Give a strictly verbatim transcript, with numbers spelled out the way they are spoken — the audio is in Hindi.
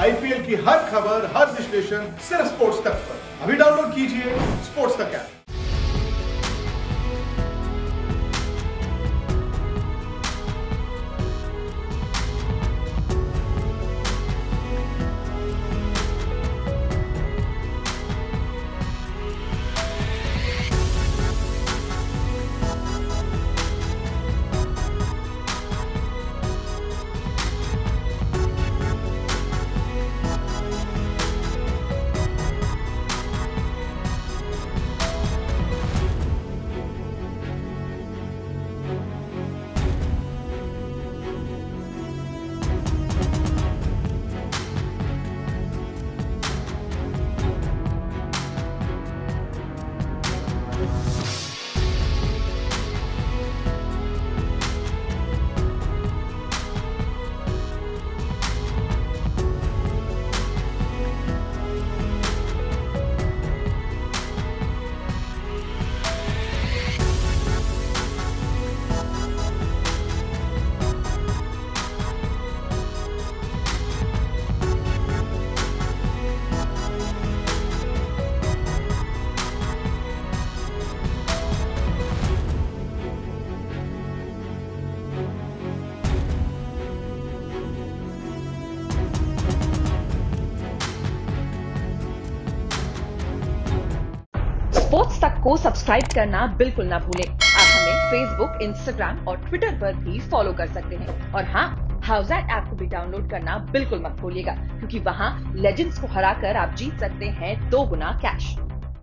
आईपीएल की हर खबर हर विश्लेषण सिर्फ स्पोर्ट्स तक पर। अभी डाउनलोड कीजिए स्पोर्ट्स तक ऐप। स्पोर्ट्स तक को सब्सक्राइब करना बिल्कुल ना भूलें। आप हमें फेसबुक, इंस्टाग्राम और ट्विटर पर भी फॉलो कर सकते हैं। और हाँ, हाउज़ैट ऐप को भी डाउनलोड करना बिल्कुल मत भूलिएगा, क्योंकि वहाँ लेजेंड्स को हराकर आप जीत सकते हैं दो गुना कैश।